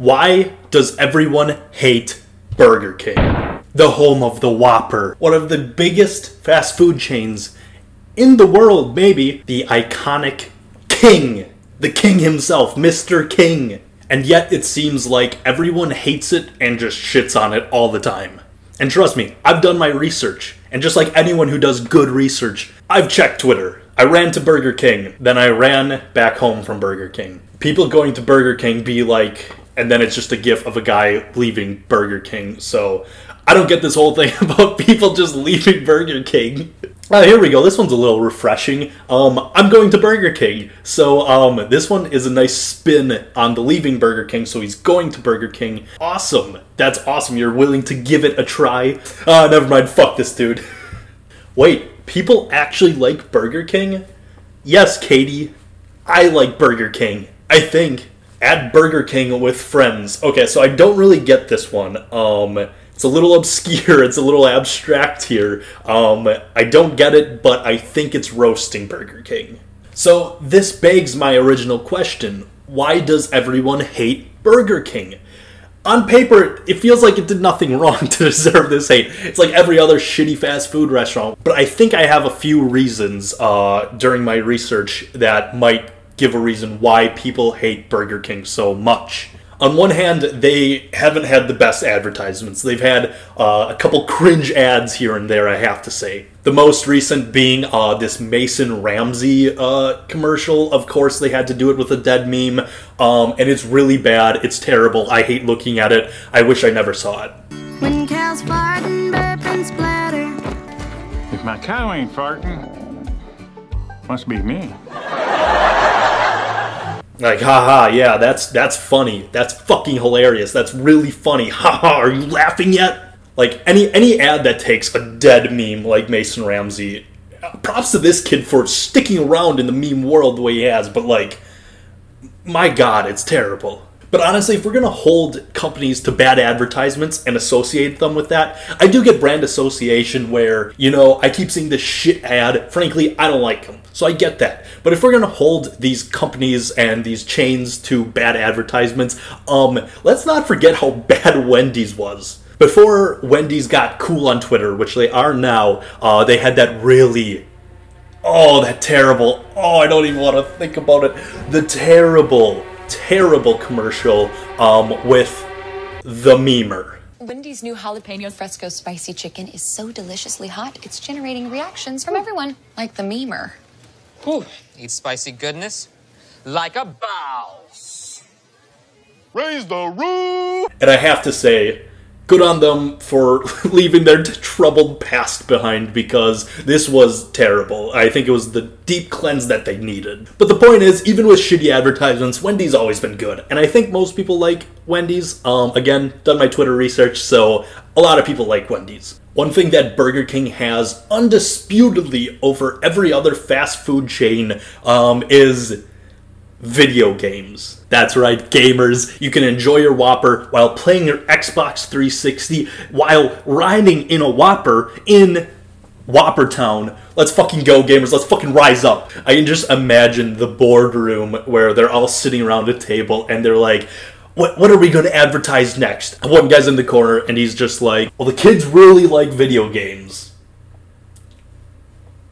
Why does everyone hate Burger King? The home of the Whopper, one of the biggest fast food chains in the world, maybe. The iconic King, the King himself, Mr. King. And yet it seems like everyone hates it and just shits on it all the time. And trust me, I've done my research. And just like anyone who does good research, I've checked Twitter. I ran to Burger King, then I ran back home from Burger King. People going to Burger King be like, and then it's just a gif of a guy leaving Burger King. So I don't get this whole thing about people just leaving Burger King. Oh, here we go. This one's a little refreshing. I'm going to Burger King. So this one is a nice spin on the leaving Burger King. So he's going to Burger King. Awesome. That's awesome. You're willing to give it a try. Never mind. Fuck this dude. Wait, people actually like Burger King? Yes, Katie. I like Burger King. I think. At Burger King with friends. Okay, so I don't really get this one. It's a little obscure. It's a little abstract here. I don't get it, but I think it's roasting Burger King. So this begs my original question. Why does everyone hate Burger King? On paper, it feels like it did nothing wrong to deserve this hate. It's like every other shitty fast food restaurant. But I think I have a few reasons during my research that might give a reason why people hate Burger King so much. On one hand, they haven't had the best advertisements. They've had a couple cringe ads here and there, I have to say. The most recent being this Mason Ramsey commercial. Of course, they had to do it with a dead meme. And it's really bad. It's terrible. I hate looking at it. I wish I never saw it. When cows fart and burp and splatter. If my cow ain't farting, must be me. Like, haha, yeah, that's funny. That's fucking hilarious. That's really funny. Haha, are you laughing yet? Like, any ad that takes a dead meme like Mason Ramsey, props to this kid for sticking around in the meme world the way he has, but like, my God, it's terrible. But honestly, if we're going to hold companies to bad advertisements and associate them with that, I do get brand association where, you know, I keep seeing this shit ad. Frankly, I don't like them. So I get that. But if we're going to hold these companies and these chains to bad advertisements, let's not forget how bad Wendy's was. Before Wendy's got cool on Twitter, which they are now, they had that really... Oh, that terrible. Oh, I don't even want to think about it. The terrible... terrible commercial with the memer. Wendy's new jalapeno fresco spicy chicken is so deliciously hot, it's generating reactions from everyone, like the memer. Ooh, eat spicy goodness like a boss. Raise the roof! And I have to say, good on them for leaving their troubled past behind, because this was terrible. I think it was the deep cleanse that they needed. But the point is, even with shitty advertisements, Wendy's always been good. And I think most people like Wendy's. Again, done my Twitter research, so a lot of people like Wendy's. One thing that Burger King has undisputedly over every other fast food chain is... video games. That's right, gamers. You can enjoy your Whopper while playing your Xbox 360, while riding in a Whopper in Whopper Town. Let's fucking go, gamers. Let's fucking rise up. I can just imagine the boardroom where they're all sitting around a table and they're like, what are we going to advertise next? One guy's in the corner and he's just like, well, the kids really like video games.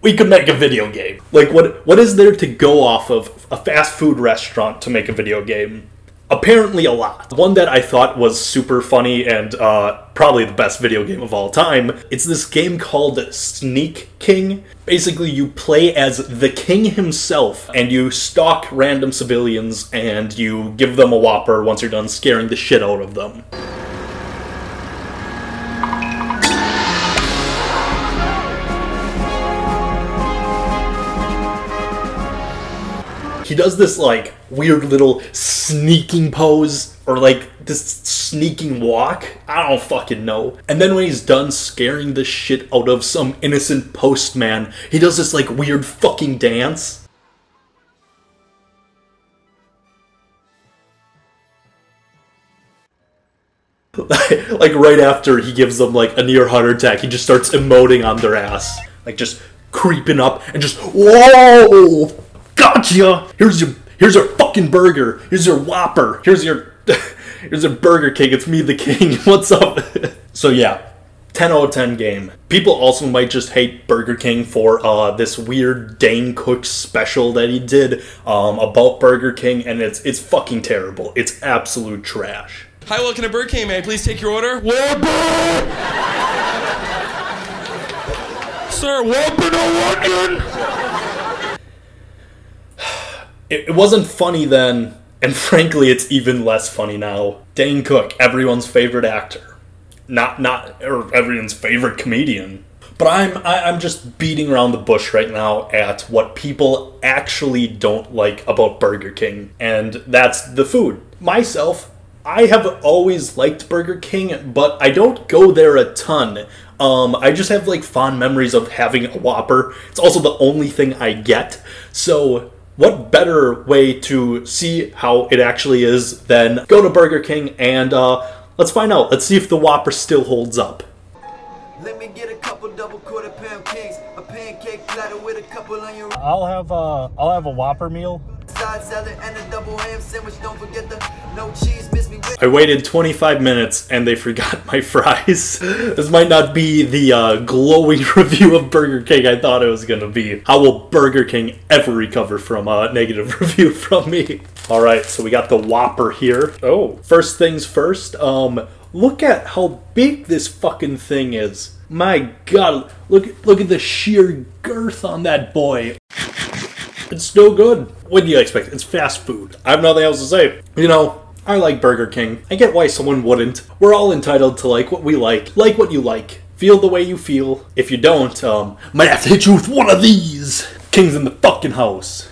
We could make a video game. Like, what is there to go off of a fast food restaurant to make a video game? Apparently a lot. One that I thought was super funny and probably the best video game of all time. It's this game called Sneak King. Basically, you play as the king himself and you stalk random civilians and you give them a Whopper once you're done scaring the shit out of them. He does this, like, weird little sneaking pose, or, like, this sneaking walk. I don't fucking know. And then when he's done scaring the shit out of some innocent postman, he does this, like, weird fucking dance. Like, right after he gives them, like, a near heart attack, he just starts emoting on their ass. Like, just creeping up and just, whoa! Gotcha! Here's your fucking burger. Here's your Whopper. Here's your There's a Burger King. It's me, the King. What's up? So yeah, 10 out of 10 game. People also might just hate Burger King for this weird Dane Cook special that he did about Burger King, and it's fucking terrible. It's absolute trash. Hi, welcome to Burger King. May I please take your order? Whopper! Sir, Whopper no wonder! It wasn't funny then, and frankly, it's even less funny now. Dane Cook, everyone's favorite actor. Not or everyone's favorite comedian. But I'm just beating around the bush right now at what people actually don't like about Burger King, and that's the food. Myself, I have always liked Burger King, but I don't go there a ton. I just have like fond memories of having a Whopper. It's also the only thing I get. So what better way to see how it actually is than go to Burger King and let's find out. Let's see if the Whopper still holds up. Let me get a couple double quarter pound cakes, a pancake platter with a couple on your... I'll have a Whopper meal. I waited 25 minutes and they forgot my fries. This might not be the glowing review of Burger King I thought it was gonna be. How will Burger King ever recover from a negative review from me? All right, so we got the Whopper here. Oh, first things first. Look at how big this fucking thing is. My God, look at the sheer girth on that boy. It's still good. What do you expect? It's fast food. I have nothing else to say. You know, I like Burger King. I get why someone wouldn't. We're all entitled to like what we like. Like what you like. Feel the way you feel. If you don't, might have to hit you with one of these. King's in the fucking house.